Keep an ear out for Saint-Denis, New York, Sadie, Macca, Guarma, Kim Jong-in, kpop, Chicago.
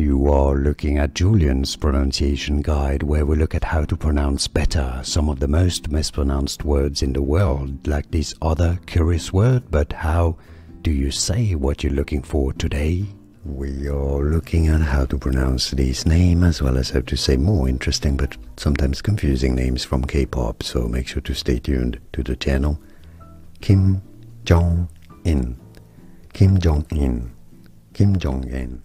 You are looking at Julian's pronunciation guide, where we look at how to pronounce better some of the most mispronounced words in the world, like this other curious word. But how do you say what you're looking for today? We are looking at how to pronounce this name, as well as how to say more interesting but sometimes confusing names from K-pop, so make sure to stay tuned to the channel. Kim Jong-in, Kim Jong-in, Kim Jong-in.